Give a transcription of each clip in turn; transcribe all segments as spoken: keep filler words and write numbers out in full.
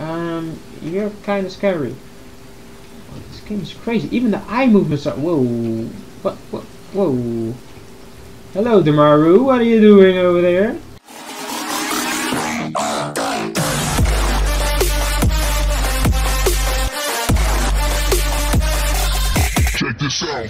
Um, you're kind of scary. Oh, this game is crazy. Even the eye movements are. Whoa! What? What? Whoa! Hello, Amaru. What are you doing over there? Check this out.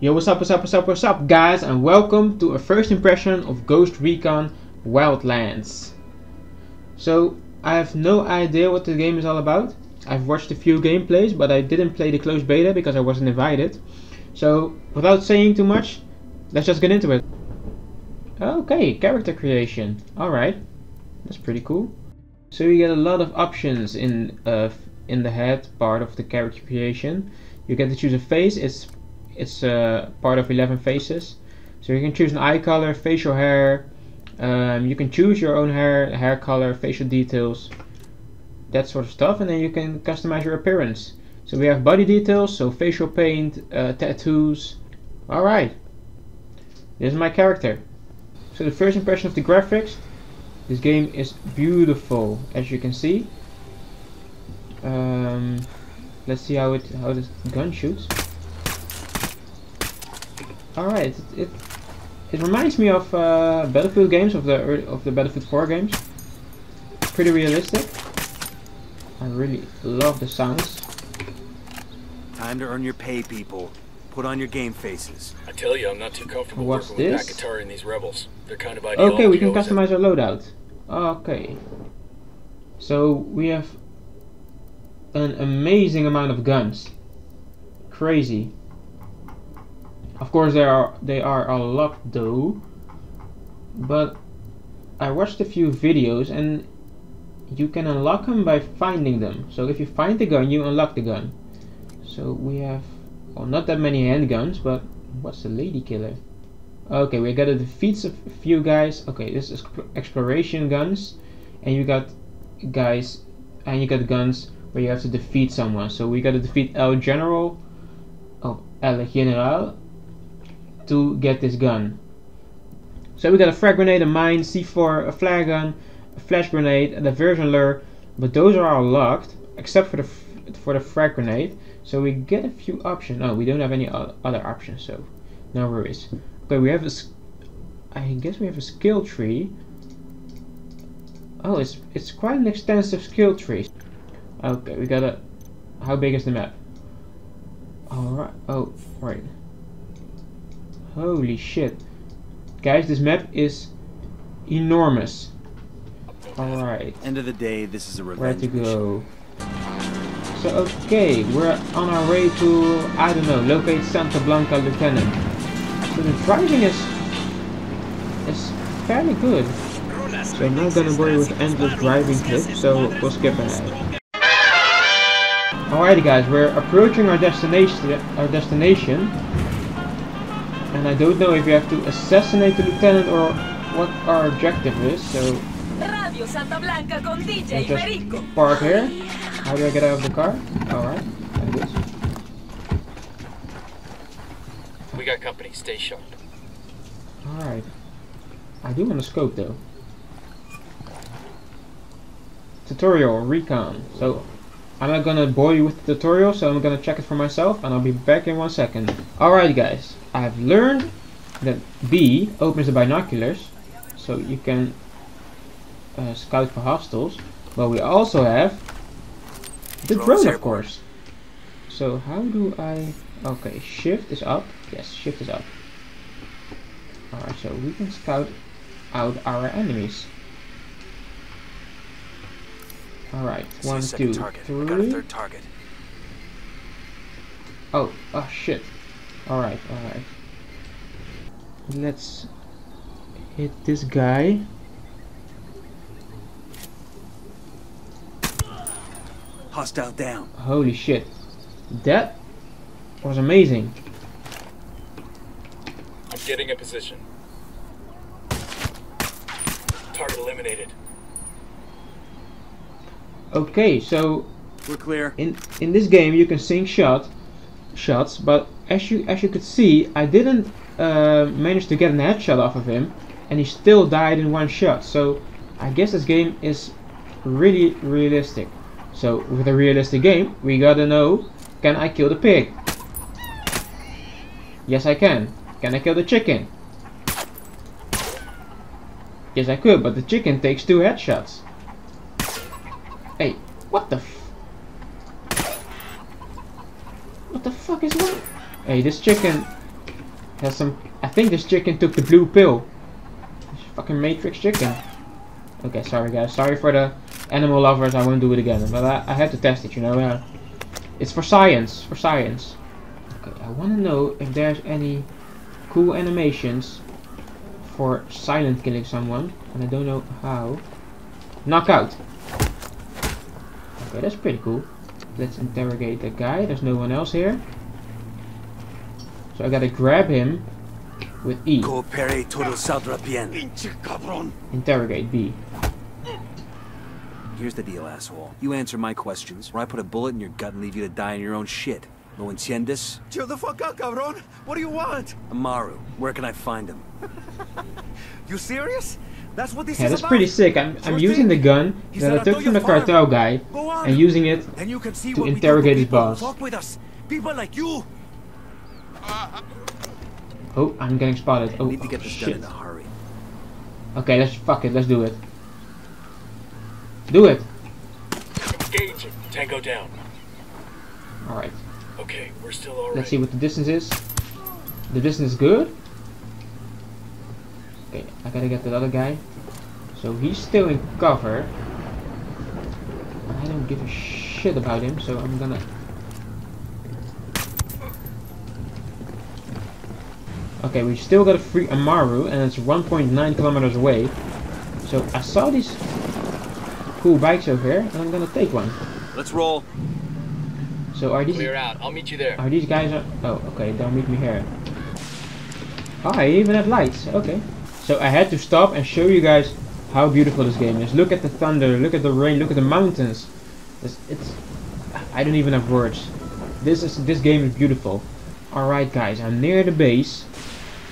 Yo, what's up? What's up? What's up? What's up, guys? And welcome to a first impression of Ghost Recon Wildlands. So, I have no idea what the game is all about. I've watched a few gameplays, but I didn't play the closed beta because I wasn't invited. So, without saying too much, let's just get into it. Okay, character creation. Alright, that's pretty cool. So you get a lot of options in uh, in the head part of the character creation. You get to choose a face. It's it's uh, part of eleven faces. So you can choose an eye color, facial hair. Um, you can choose your own hair, hair color, facial details, that sort of stuff, and then you can customize your appearance. So we have body details, so facial paint, uh, tattoos. Alright, this is my character. So the first impression of the graphics, this game is beautiful, as you can see. Um, let's see how it how this gun shoots. Alright, it, it It reminds me of uh, Battlefield games, of the of the Battlefield four games. Pretty realistic. I really love the sounds. Time to earn your pay, people. Put on your game faces. I tell you, I'm not too comfortable What's working this? with that guitar and these rebels. They're kind of ideological. Okay, we can customize our loadout. Okay. So we have an amazing amount of guns. Crazy. Of course, there are they are a lot though, but I watched a few videos and you can unlock them by finding them. So if you find the gun, you unlock the gun. So we have, well, not that many handguns, but what's the lady killer? Okay, we gotta defeat a few guys. Okay, this is exploration guns, and you got guys and you got guns where you have to defeat someone. So we gotta defeat El General, oh El General. to get this gun. So we got a frag grenade, a mine, C four, a flare gun, a flash grenade, a diversion lure, but those are all locked except for the f for the frag grenade. So we get a few options. Oh, we don't have any other options, so no worries. Okay, we have a. I guess we have a skill tree. Oh, it's it's quite an extensive skill tree. Okay, we got a. How big is the map? All right. Oh, right. Holy shit. Guys, this map is enormous. Alright. End of the day, this is a revenge mission. Where to go? So, okay, we're on our way to, I don't know, locate Santa Blanca Lieutenant. So the driving is, is fairly good. So I'm not gonna worry with endless driving clips, so we'll skip ahead. Alrighty guys, we're approaching our destination, our destination. And I don't know if you have to assassinate the lieutenant or what our objective is, so Radio Santa Blanca con D J Iferico. Park here. How do I get out of the car? Alright, like this. We got company, stay sharp. Alright. I do want a scope though. Tutorial, recon. So I'm not gonna bore you with the tutorial, so I'm gonna check it for myself and I'll be back in one second. Alright guys, I've learned that B opens the binoculars, so you can uh, scout for hostiles, but we also have the drone, of course. So how do I... okay, shift is up. Yes, shift is up. Alright, so we can scout out our enemies. Alright, one, two, three. Got a third target. Oh, oh shit. Alright, alright. Let's hit this guy. Hostile down. Holy shit. That was amazing. I'm getting a position. Target eliminated. Okay, so we're clear. In in this game, you can sync shot shots, but as you as you could see, I didn't uh, manage to get an headshot off of him, and he still died in one shot. So I guess this game is really realistic. So with a realistic game, we gotta know, can I kill the pig? Yes, I can. Can I kill the chicken? Yes, I could, but the chicken takes two headshots. Hey, what the f... What the fuck is that? Hey, this chicken has some... I think this chicken took the blue pill. This fucking Matrix chicken. Okay, sorry guys. Sorry for the animal lovers. I won't do it again. But I, I had to test it, you know. Uh, it's for science. For science. Okay, I want to know if there's any cool animations for silent killing someone, and I don't know how. Knockout. Okay, that's pretty cool. Let's interrogate that guy. There's no one else here, so I gotta grab him with E. Interrogate B. Here's the deal, asshole. You answer my questions, or I put a bullet in your gut and leave you to die in your own shit. No entiendes? Chill the fuck out, cabron. What do you want? Amaru. Where can I find him? You serious? That's what this yeah, is that's about? Pretty sick. I'm, I'm using the gun that I took from the cartel guy and using it to interrogate his boss. Like you. Oh, I'm getting spotted. Oh, oh shit. Okay, let's fuck it. Let's do it. Do it. Engage it. Tango down. All right. Okay, we're still alright. Let's see what the distance is. The distance is good. Okay, I gotta get that other guy. So he's still in cover. I don't give a shit about him, so I'm gonna... Okay, we still gotta free Amaru, and it's one point nine kilometers away. So I saw these cool bikes over here, and I'm gonna take one. Let's roll. So are these... Clear out. I'll meet you there. Are these guys... Are, oh, okay. They'll meet me here. Oh, I even have lights. Okay. So I had to stop and show you guys how beautiful this game is. Look at the thunder. Look at the rain. Look at the mountains. It's... it's I don't even have words. This is... This game is beautiful. Alright, guys. I'm near the base.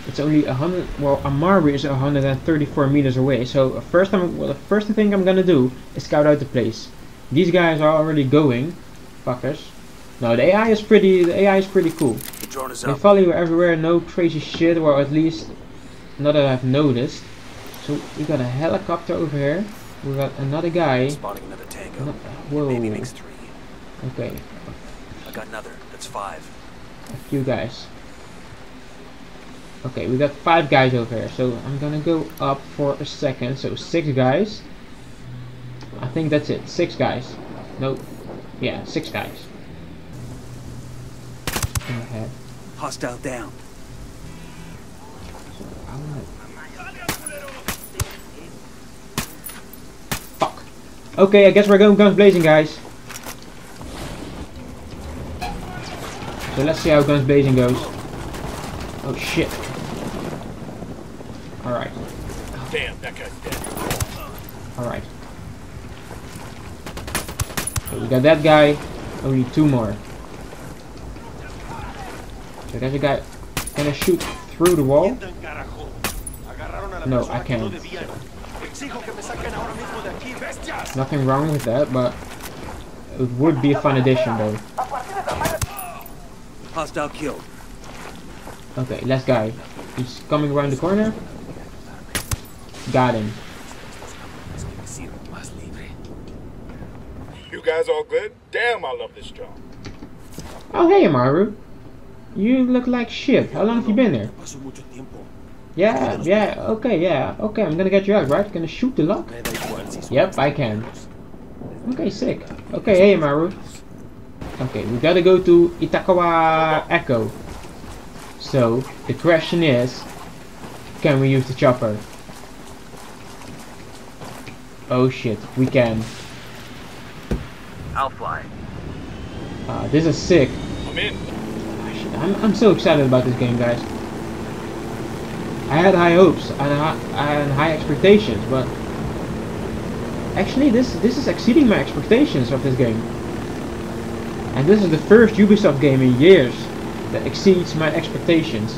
It's only one hundred... Well, Amaru is one hundred thirty-four meters away. So first I'm, well, the first thing I'm gonna do is scout out the place. These guys are already going. Fuckers. No, the A I is pretty. The A I is pretty cool. They follow you everywhere. No crazy shit, or at least not that I've noticed. So we got a helicopter over here. We got another guy. Spotting another tango. No, whoa. Maybe makes three. Okay. I got another. That's five. A few guys. Okay, we got five guys over here. So I'm gonna go up for a second. So six guys. I think that's it. Six guys. No. Yeah, six guys. Ahead. Hostile down. So, fuck. Okay, I guess we're going guns blazing, guys. So let's see how guns blazing goes. Oh shit. Alright. Damn, that guy's dead. Alright. So we got that guy. Only two more. So there's a guy. Can I shoot through the wall? No, I can't. So. Nothing wrong with that, but it would be a fun addition, though. Hostile killed. Okay, last guy. He's coming around the corner. Got him. You guys all good? Damn, I love this job. Oh, hey, Amaru. You look like shit. How long have you been there? Yeah, yeah, okay, yeah, okay, I'm gonna get you out, right? Gonna shoot the lock? Yep, I can. Okay, sick. Okay, hey, Amaru. Okay, we gotta go to Itakawa Echo. So, the question is, can we use the chopper? Oh shit, we can. I'll fly. Ah, this is sick. I'm in. I'm, I'm so excited about this game, guys. I had high hopes and high, and high expectations, but actually this this is exceeding my expectations of this game. And this is the first Ubisoft game in years that exceeds my expectations.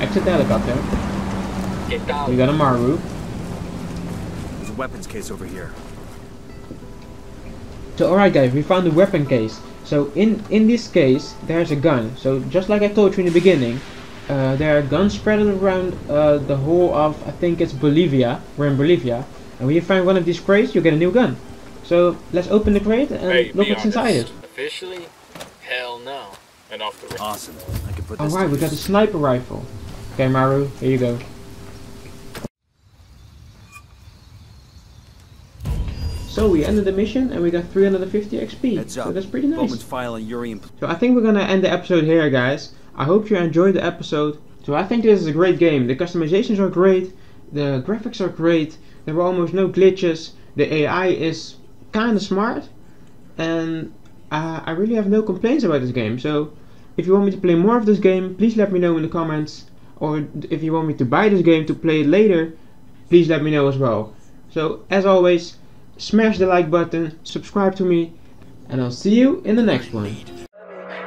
Exit helicopter. Get down. We got Amaru. There's a weapons case over here. So alright guys, we found the weapon case. So in, in this case, there's a gun. So just like I told you in the beginning, uh, there are guns spread around uh, the whole of, I think it's Bolivia. We're in Bolivia. And when you find one of these crates, you get a new gun. So let's open the crate and hey, look what's honest. inside it. Officially, hell no. And off the awesome. I can put this. Alright, we got a sniper rifle. Okay, Maru, here you go. So we ended the mission and we got three hundred fifty X P. Heads up. So that's pretty nice. File and Urium. So I think we're gonna end the episode here, guys. I hope you enjoyed the episode. So I think this is a great game. The customizations are great. The graphics are great. There were almost no glitches. The A I is kind of smart. And uh, I really have no complaints about this game. So if you want me to play more of this game, please let me know in the comments. Or if you want me to buy this game to play it later, please let me know as well. So as always, smash the like button, subscribe to me, and I'll see you in the next one.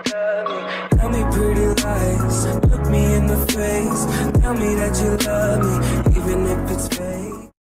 Tell me pretty lies, look me in the face, tell me that you love me, even if it's fake.